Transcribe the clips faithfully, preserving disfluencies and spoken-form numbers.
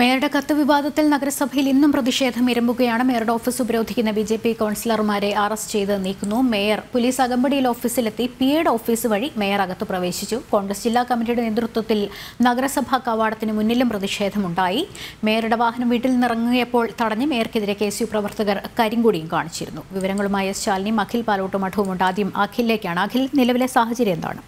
മേയറുടെ കത്ത് വിവാദത്തിൽ നഗരസഭയിൽ ഇന്നും പ്രതിഷേധം ഇരമ്പുകയാണ്. മേയറുടെ ഓഫീസ് ഉപരോധിക്കുന്ന ബി ജെ പി കൗൺസിലർമാരെ അറസ്റ്റ് ചെയ്ത് നീക്കുന്നു. മേയർ പോലീസ് അകമ്പടിയിൽ ഓഫീസിലെത്തി പിയുടെ ഓഫീസ് വഴി മേയർ അകത്ത് പ്രവേശിച്ചു. കോൺഗ്രസ് ജില്ലാ കമ്മിറ്റിയുടെ നേതൃത്വത്തിൽ നഗരസഭാ കവാടത്തിന് മുന്നിലും പ്രതിഷേധമുണ്ടായി. മേയറുടെ വാഹനം വീട്ടിൽ നിന്നിറങ്ങിയപ്പോൾ തടഞ്ഞ് മേയർക്കെതിരെ കെ എസ് യു പ്രവർത്തകർ കരിങ്കൊടിയും കാണിച്ചിരുന്നു. വിവരങ്ങളുമായി ശാലിനിയും അഖിൽ പാലോട്ടും മഠവുമുണ്ട്. ആദ്യം അഖിലിലേക്കാണ്. അഖിൽ, നിലവിലെ സാഹചര്യം എന്താണ്?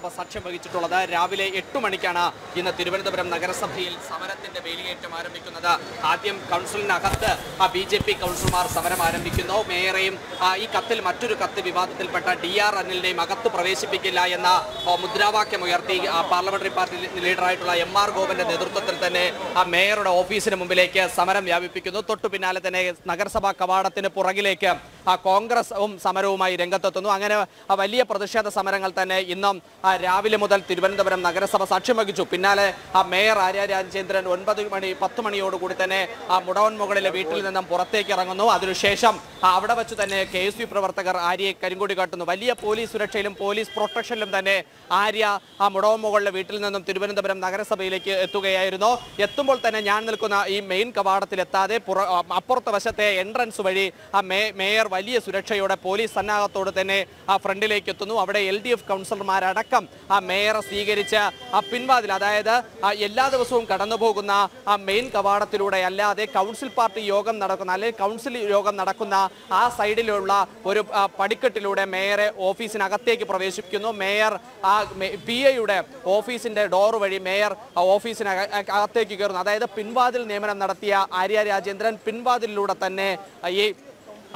സഭ സാക്ഷ്യം വഹിച്ചിട്ടുള്ളത് രാവിലെ എട്ട് മണിക്കാണ് ഇന്ന് തിരുവനന്തപുരം നഗരസഭയിൽ സമരത്തിന്റെ വേലിയേറ്റം ആരംഭിക്കുന്നത്. ആദ്യം കൗൺസിലിനകത്ത് ബി ജെ പി കൗൺസിലർമാർ സമരം ആരംഭിക്കുന്നു. മേയറേയും ഈ കത്തിൽ മറ്റൊരു കത്ത് വിവാദത്തിൽപ്പെട്ട ഡി ആർ അനിലിനെയും അകത്ത് പ്രവേശിപ്പിക്കില്ല എന്ന മുദ്രാവാക്യം ഉയർത്തി പാർലമെന്ററി പാർട്ടി ലീഡറായിട്ടുള്ള എം ആർ ഗോപന്റെ നേതൃത്വത്തിൽ തന്നെ മേയറുടെ ഓഫീസിന് മുമ്പിലേക്ക് സമരം വ്യാപിപ്പിക്കുന്നു. തൊട്ടു പിന്നാലെ തന്നെ നഗരസഭാ കവാടത്തിന് പുറകിലേക്ക് കോൺഗ്രസും സമരവുമായി രംഗത്തെത്തുന്നു. അങ്ങനെ വലിയ പ്രതിഷേധ സമരങ്ങൾ തന്നെ ഇന്നും രാവിലെ മുതൽ തിരുവനന്തപുരം നഗരസഭ സാക്ഷ്യം വഹിച്ചു. പിന്നാലെ മേയർ ആര്യ രാജേന്ദ്രൻ ഒൻപത് മണി പത്ത് മണിയോടുകൂടി തന്നെ മുടവൻമുകളിലെ വീട്ടിൽ നിന്നും പുറത്തേക്ക് ഇറങ്ങുന്നു. അതിനുശേഷം അവിടെ വച്ച് തന്നെ കെ എസ് യു പ്രവർത്തകർ ആര്യയെ കരിങ്കൊടി കാട്ടുന്നു. വലിയ പോലീസ് സുരക്ഷയിലും പോലീസ് പ്രൊട്ടക്ഷനിലും തന്നെ ആര്യ ആ മുടവൻമുകളിലെ വീട്ടിൽ നിന്നും തിരുവനന്തപുരം നഗരസഭയിലേക്ക് എത്തുകയായിരുന്നു. എത്തുമ്പോൾ തന്നെ ഞാൻ നിൽക്കുന്ന ഈ മെയിൻ കവാടത്തിലെത്താതെ പുറ അപ്പുറത്തെ വശത്തെ എൻട്രൻസ് വഴി ആ മേയർ വലിയ സുരക്ഷയോടെ പോലീസ് സന്നാഹത്തോട് തന്നെ ആ ഫ്രണ്ടിലേക്ക് എത്തുന്നു. അവിടെ എൽ ഡി എഫ് കൗൺസിലർമാരടക്കം ആ മേയറെ സ്വീകരിച്ച് ആ പിൻവാതിൽ, അതായത് എല്ലാ ദിവസവും കടന്നു പോകുന്ന ആ മെയിൻ കവാടത്തിലൂടെ അല്ലാതെ കൗൺസിൽ പാർട്ടി യോഗം നടക്കുന്ന അല്ലെങ്കിൽ കൗൺസിൽ യോഗം നടക്കുന്ന ആ സൈഡിലുള്ള ഒരു പടിക്കെട്ടിലൂടെ മേയറെ ഓഫീസിനകത്തേക്ക് പ്രവേശിപ്പിക്കുന്നു. മേയർ ആ പി എയുടെ ഓഫീസിന്റെ ഡോർ വഴി മേയർ ഓഫീസിന് അകത്തേക്ക് കയറുന്നു. അതായത് പിൻവാതിൽ നിയമനം നടത്തിയ ആര്യ രാജേന്ദ്രൻ പിൻവാതിലൂടെ തന്നെ ഈ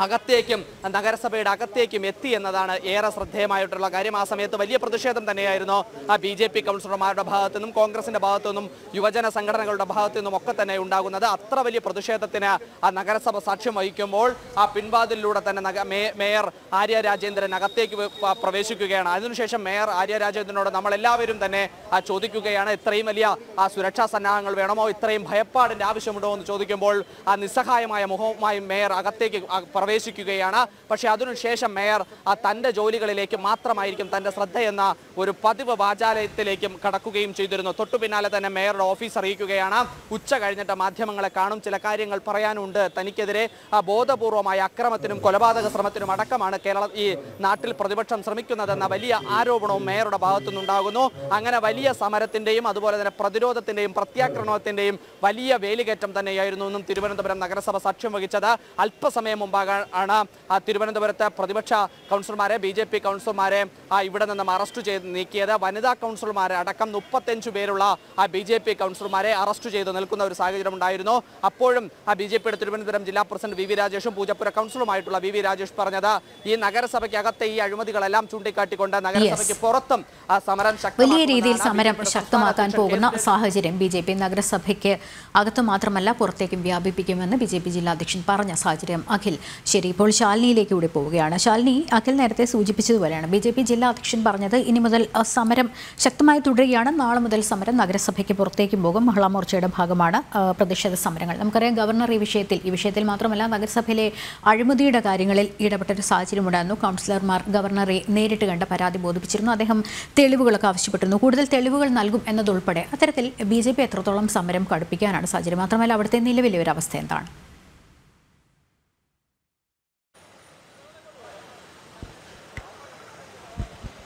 അകത്തേക്കും നഗരസഭയുടെ അകത്തേക്കും എത്തി എന്നതാണ് ഏറെ ശ്രദ്ധേയമായിട്ടുള്ള കാര്യം. ആ സമയത്ത് വലിയ പ്രതിഷേധം തന്നെയായിരുന്നു ബി ജെ പി കൗൺസിലർമാരുടെ ഭാഗത്തു നിന്നും കോൺഗ്രസിന്റെ ഭാഗത്തു നിന്നും യുവജന സംഘടനകളുടെ ഭാഗത്തു നിന്നും ഒക്കെ തന്നെ ഉണ്ടാകുന്നത്. അത്ര വലിയ പ്രതിഷേധത്തിന് ആ നഗരസഭ സാക്ഷ്യം വഹിക്കുമ്പോൾ ആ പിൻവാതിലൂടെ തന്നെ മേയർ ആര്യ രാജേന്ദ്രൻ അകത്തേക്ക് പ്രവേശിക്കുകയാണ്. അതിനുശേഷം മേയർ ആര്യ രാജേന്ദ്രനോട് നമ്മൾ എല്ലാവരും തന്നെ ചോദിക്കുകയാണ്, ഇത്രയും വലിയ ആ സുരക്ഷാ സന്നാഹങ്ങൾ വേണമോ, ഇത്രയും ഭയപ്പാടിന്റെ ആവശ്യമുണ്ടോ എന്ന് ചോദിക്കുമ്പോൾ ആ നിസ്സഹായമായ മുഖവുമായി മേയർ അകത്തേക്ക് പ്രവേശിക്കുകയാണ്. പക്ഷേ അതിനുശേഷം മേയർ ആ തൻ്റെ ജോലികളിലേക്ക് മാത്രമായിരിക്കും തൻ്റെ ശ്രദ്ധയെന്ന ഒരു പതിവ് വാചാലയത്തിലേക്കും കടക്കുകയും ചെയ്തിരുന്നു. തൊട്ടു പിന്നാലെ തന്നെ മേയറുടെ ഓഫീസ് അറിയിക്കുകയാണ്, ഉച്ച കഴിഞ്ഞിട്ട് മാധ്യമങ്ങളെ കാണും, ചില കാര്യങ്ങൾ പറയാനുണ്ട്. തനിക്കെതിരെ ബോധപൂർവമായ അക്രമത്തിനും കൊലപാതക ശ്രമത്തിനും അടക്കമാണ് കേരള ഈ നാട്ടിൽ പ്രതിപക്ഷം ശ്രമിക്കുന്നതെന്ന വലിയ ആരോപണവും മേയറുടെ ഭാഗത്തു നിന്നുണ്ടാകുന്നു. അങ്ങനെ വലിയ സമരത്തിൻ്റെയും അതുപോലെ തന്നെ പ്രതിരോധത്തിൻ്റെയും പ്രത്യാക്രമണത്തിൻ്റെയും വലിയ വേലികേറ്റം തന്നെയായിരുന്നു ഇന്നും തിരുവനന്തപുരം നഗരസഭ സാക്ഷ്യം വഹിച്ചത്. അല്പസമയം മുമ്പാകാൻ ആണ് തിരുവനന്തപുരത്തെ പ്രതിപക്ഷ കൗൺസിലർമാരെ ബി ജെ പി കൗൺസിലർമാരെ ഇവിടെ നിന്നും അറസ്റ്റ് ചെയ്ത് നീക്കിയത്. വനിതാ കൗൺസിലർമാരെ അടക്കം മുപ്പത്തഞ്ചു പേരുള്ള ആ ബി ജെ പി കൗൺസിലർമാരെ അറസ്റ്റ് ചെയ്ത് നിൽക്കുന്ന ഒരു സാഹചര്യം ഉണ്ടായിരുന്നു. അപ്പോഴും ആ ബി ജെ പിയുടെ തിരുവനന്തപുരം ജില്ലാ പ്രസിഡന്റ് വി വി രാജേഷും പൂജപ്പുര കൗൺസിലുമായിട്ടുള്ള വി വി രാജേഷ് പറഞ്ഞത് ഈ നഗരസഭയ്ക്കകത്തെ ഈ അഴിമതികളെല്ലാം ചൂണ്ടിക്കാട്ടിക്കൊണ്ട് നഗരസഭയ്ക്ക് പുറത്തും ആ സമരം വലിയ രീതിയിൽ സമരം ശക്തമാക്കാൻ പോകുന്ന സാഹചര്യം ബി ജെ പി നഗരസഭയ്ക്ക് അകത്ത് മാത്രമല്ല പുറത്തേക്കും വ്യാപിപ്പിക്കുമെന്ന് ബി ജെ പി ജില്ലാ അധ്യക്ഷൻ പറഞ്ഞ സാഹചര്യം. അഖിൽ, ശരി, ഇപ്പോൾ ശാലിനിയിലേക്ക് കൂടി പോവുകയാണ്. ശാലിനി, അഖിൽ നേരത്തെ സൂചിപ്പിച്ചതുപോലെയാണ് ബി ജെ പി ജില്ലാ അധ്യക്ഷൻ പറഞ്ഞത് ഇനി മുതൽ സമരം ശക്തമായി തുടരുകയാണ്. നാളെ മുതൽ സമരം നഗരസഭയ്ക്ക് പുറത്തേക്കും പോകും. മഹിളാ മോർച്ചയുടെ ഭാഗമാണ് പ്രതിഷേധ സമരങ്ങൾ. നമുക്കറിയാം ഗവർണർ ഈ വിഷയത്തിൽ ഈ വിഷയത്തിൽ മാത്രമല്ല നഗരസഭയിലെ അഴിമതിയുടെ കാര്യങ്ങളിൽ ഇടപെട്ടൊരു സാഹചര്യമുണ്ടായിരുന്നു. കൗൺസിലർമാർ ഗവർണറെ നേരിട്ട് കണ്ട പരാതി ബോധിപ്പിച്ചിരുന്നു. അദ്ദേഹം തെളിവുകളൊക്കെ ആവശ്യപ്പെട്ടിരുന്നു. കൂടുതൽ തെളിവുകൾ നൽകും എന്നതുൾപ്പെടെ അത്തരത്തിൽ ബി ജെ പി എത്രത്തോളം സമരം കടുപ്പിക്കാനാണ് സാഹചര്യം? മാത്രമല്ല അവിടുത്തെ നിലവിലെ ഒരു അവസ്ഥ എന്താണ്?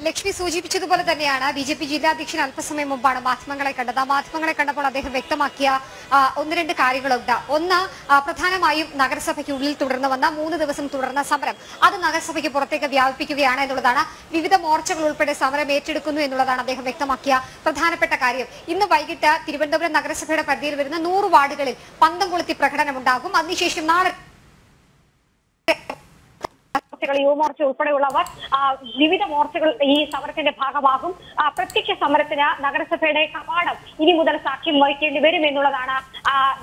ലക്ഷ്മി സൂചിപ്പിച്ചതുപോലെ തന്നെയാണ് ബി ജെ പി ജില്ലാ അധ്യക്ഷൻ അല്പസമയം മുമ്പാണ് മാധ്യമങ്ങളെ കണ്ടത്. മാധ്യമങ്ങളെ കണ്ടപ്പോൾ അദ്ദേഹം വ്യക്തമാക്കിയ ഒന്ന് രണ്ട് കാര്യങ്ങളുണ്ട്. ഒന്ന്, പ്രധാനമായും നഗരസഭയ്ക്കുള്ളിൽ തുടർന്ന് വന്ന മൂന്ന് ദിവസം തുടർന്ന സമരം അത് നഗരസഭയ്ക്ക് പുറത്തേക്ക് വ്യാപിപ്പിക്കുകയാണ് എന്നുള്ളതാണ്. വിവിധ മോർച്ചകൾ ഉൾപ്പെടെ സമരം ഏറ്റെടുക്കുന്നു എന്നുള്ളതാണ് അദ്ദേഹം വ്യക്തമാക്കിയ പ്രധാനപ്പെട്ട കാര്യം. ഇന്ന് വൈകിട്ട് തിരുവനന്തപുരം നഗരസഭയുടെ പരിധിയിൽ വരുന്ന നൂറ് വാർഡുകളിൽ പന്തം കൊളുത്തി പ്രകടനമുണ്ടാകും. അതിനുശേഷം നാളെ യുവമോർച്ച ഉൾപ്പെടെയുള്ളവർ വിവിധ മോർച്ചകൾ ഈ സമരത്തിന്റെ ഭാഗമാകും. പ്രത്യക്ഷ സമരത്തിന് നഗരസഭയുടെ കവാടം ഇനി മുതൽ സാക്ഷ്യം വഹിക്കേണ്ടി വരും എന്നുള്ളതാണ്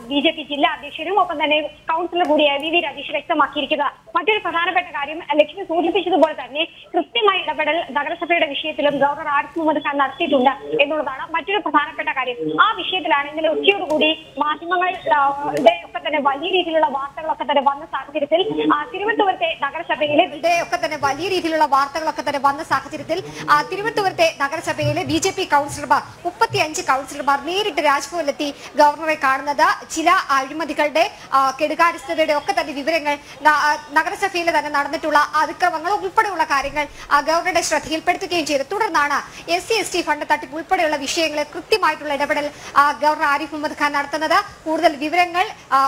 ബി ജെ പി ജില്ലാ അധ്യക്ഷനും ഒപ്പം തന്നെ കൗൺസിലർ കൂടിയായ വി വി രാജേഷ് വ്യക്തമാക്കിയിരിക്കുന്നത്. മറ്റൊരു പ്രധാനപ്പെട്ട കാര്യം ലക്ഷ്മി സൂചിപ്പിച്ചതുപോലെ തന്നെ കൃത്യമായ ഇടപെടൽ നഗരസഭയുടെ വിഷയത്തിലും ഗവർണർ ആരിഫ് മുഹമ്മദ് ഖാൻ നടത്തിയിട്ടുണ്ട് എന്നുള്ളതാണ് മറ്റൊരു പ്രധാനപ്പെട്ട കാര്യം. ആ വിഷയത്തിലാണ് ഇന്നലെ ഉച്ചയോടുകൂടി മാധ്യമങ്ങളുടെ ഒക്കെ തന്നെ വലിയ രീതിയിലുള്ള വാർത്തകളൊക്കെ തന്നെ വന്ന സാഹചര്യത്തിൽ തിരുവനന്തപുരത്തെ നഗരസഭയിലെ വിജയൊക്കെ തന്നെ വലിയ രീതിയിലുള്ള വാർത്തകളൊക്കെ തന്നെ വന്ന സാഹചര്യത്തിൽ തിരുവനന്തപുരത്തെ നഗരസഭയിലെ ബി ജെ പി കൗൺസിലർമാർ മുപ്പത്തി അഞ്ച് കൗൺസിലർമാർ നേരിട്ട് രാജ്ഭവനിലെത്തി ഗവർണറെ കാണുന്നത് ചില അഴിമതികളുടെ കെടുകാര്യസ്ഥതയുടെ ഒക്കെ തന്നെ വിവരങ്ങൾ നഗരസഭയിൽ തന്നെ നടന്നിട്ടുള്ള അതിക്രമങ്ങൾ ഉൾപ്പെടെയുള്ള കാര്യങ്ങൾ ഗവർണറുടെ ശ്രദ്ധയിൽപ്പെടുത്തുകയും ചെയ്തു. തുടർന്നാണ് S C S T fund തട്ടിപ്പ് ഉൾപ്പെടെയുള്ള വിഷയങ്ങളെ കൃത്യമായിട്ടുള്ള ഇടപെടൽ ഗവർണർ ആരിഫ് മുഹമ്മദ് ഖാൻ നടത്തുന്നത്. കൂടുതൽ വിവരങ്ങൾ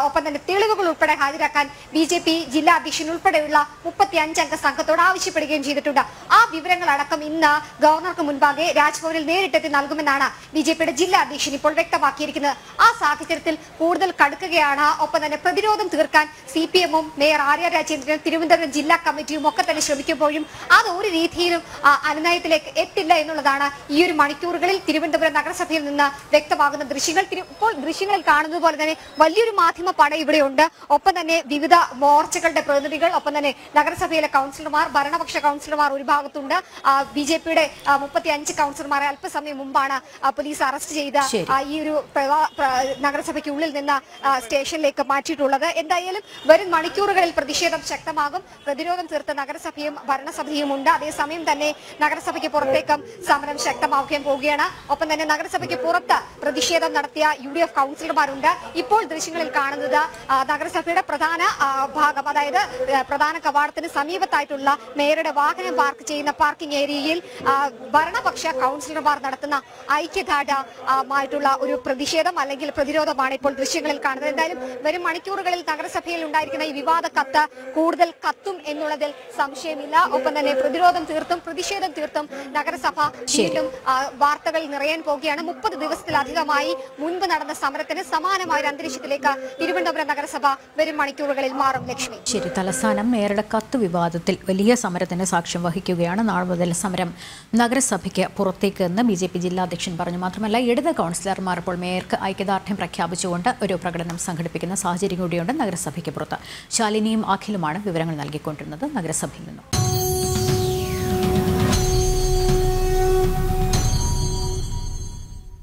ഒപ്പം തന്നെ തെളിവുകൾ ഉൾപ്പെടെ ഹാജരാക്കാൻ ബി ജെ പി ജില്ലാ അധ്യക്ഷൻ ഉൾപ്പെടെയുള്ള മുപ്പത്തി അഞ്ചംഗ സംഘത്തോട് ആവശ്യപ്പെടുകയും ചെയ്തിട്ടുണ്ട്. ആ വിവരങ്ങൾ അടക്കം ഇന്ന് ഗവർണർക്ക് മുൻപാകെ രാജ്ഭവനിൽ നേരിട്ടെത്തി നൽകുമെന്നാണ് ബി ജെ പിയുടെ ജില്ലാ അധ്യക്ഷൻ ഇപ്പോൾ വ്യക്തമാക്കിയിരിക്കുന്നത്. ആ സാഹചര്യത്തിൽ കൂടുതൽ കടുക്കുകയാണ്. ഒപ്പം തന്നെ പ്രതിരോധം തീർക്കാൻ സി പി എമ്മും മേയർ ആര്യ രാജേന്ദ്രനും തിരുവനന്തപുരം ജില്ലാ കമ്മിറ്റിയും ഒക്കെ തന്നെ ശ്രമിക്കുമ്പോഴും അത് ഒരു രീതിയിലും അനുനയത്തിലേക്ക് എത്തില്ല എന്നുള്ളതാണ് ഈ ഒരു മണിക്കൂറുകളിൽ തിരുവനന്തപുരം നഗരസഭയിൽ നിന്ന് വ്യക്തമാകുന്ന ദൃശ്യങ്ങൾ. ഇപ്പോൾ ദൃശ്യങ്ങളിൽ കാണുന്നത് പോലെ തന്നെ വലിയൊരു മാധ്യമ പട ഇവിടെയുണ്ട്. ഒപ്പം തന്നെ വിവിധ മോർച്ചകളുടെ പ്രതിനിധികൾ ഒപ്പം തന്നെ നഗരസഭയിലെ കൗൺസിലർമാർ ഭരണപക്ഷ കൗൺസിലർമാർ ഒരു ഭാഗത്തുണ്ട്. ബി ജെ പിയുടെ മുപ്പത്തി അഞ്ച് കൗൺസിലർമാരെ അല്പസമയം മുമ്പാണ് പോലീസ് അറസ്റ്റ് ചെയ്ത ഈ ഒരു നഗരസഭയ്ക്ക് ഉള്ളിൽ നിന്ന് സ്റ്റേഷനിലേക്ക് മാറ്റിയിട്ടുള്ളത്. എന്തായാലും വരും മണിക്കൂറുകളിൽ പ്രതിഷേധം ശക്തമാകും. പ്രതിരോധം തീർത്ത നഗരസഭയും ഭരണസഭയും ഉണ്ട്. അതേസമയം തന്നെ നഗരസഭയ്ക്ക് പുറത്തേക്കും സമരം ശക്തമാവുകയും പോവുകയാണ്. ഒപ്പം തന്നെ നഗരസഭയ്ക്ക് പുറത്ത് പ്രതിഷേധം നടത്തിയ യു ഡി എഫ് കൗൺസിലർമാരുണ്ട്. ഇപ്പോൾ ദൃശ്യങ്ങളിൽ കാണുന്നത് നഗരസഭയുടെ പ്രധാന ഭാഗം അതായത് പ്രധാന കവാടത്തിന് സമീപത്തായിട്ടുള്ള മേയറുടെ വാഹനം പാർക്ക് ചെയ്യുന്ന പാർക്കിംഗ് ഏരിയയിൽ ഭരണപക്ഷ കൗൺസിലർമാർ നടത്തുന്ന ഐക്യദാർഢ്യമായിട്ടുള്ള ഒരു പ്രതിഷേധം അല്ലെങ്കിൽ പ്രതിരോധമാണ് ഇപ്പോൾ ദൃശ്യങ്ങളിൽ കാണുന്നത്. എന്തായാലും വരും മണിക്കൂറുകളിൽ നഗരസഭയിൽ ഉണ്ടായിരിക്കുന്ന ഈ വിവാദ കത്ത് കൂടുതൽ കത്തും എന്നുള്ളതിൽ സംശയമില്ല. ഒപ്പം തന്നെ പ്രതിരോധം തീർത്തും പ്രതിഷേധം തീർത്തും നഗരസഭ വീണ്ടും വാർത്തകൾ നിറയാൻ പോകുകയാണ്. മുപ്പത് ദിവസത്തിലധികമായി മുൻപ് നടന്ന സമരത്തിന് സമാനമായ ഒരു അന്തരീക്ഷത്തിലേക്ക് തിരുവനന്തപുരം നഗരസഭ വരും മണിക്കൂറുകളിൽ മാറും. ലക്ഷ്മി ശരി, തലസ്ഥാനം മേയറുടെ കത്ത് വിവാദത്തിൽ വലിയ സമരത്തിന് സാക്ഷ്യം വഹിക്കുകയാണ്. നാളെ മുതൽ സമരം നഗരസഭയ്ക്ക് പുറത്തേക്ക് എന്ന് ബി ജെ പി ജില്ലാ അധ്യക്ഷൻ പറഞ്ഞു. മാത്രമല്ല ഇടത് കൗൺസിലർമാർ ഇപ്പോൾ മേയർക്ക് ഐക്യദാർഢ്യം പ്രഖ്യാപിച്ചുകൊണ്ട് ഒരു പ്രകടനം സംഘടിപ്പിക്കുന്ന സാഹചര്യം കൂടിയുണ്ട് നഗരസഭയ്ക്ക് പുറത്ത്. ശാലിനിയും അഖിലുമാണ് വിവരങ്ങൾ നൽകിക്കൊണ്ടിരുന്നത് നഗരസഭയിൽ നിന്നും.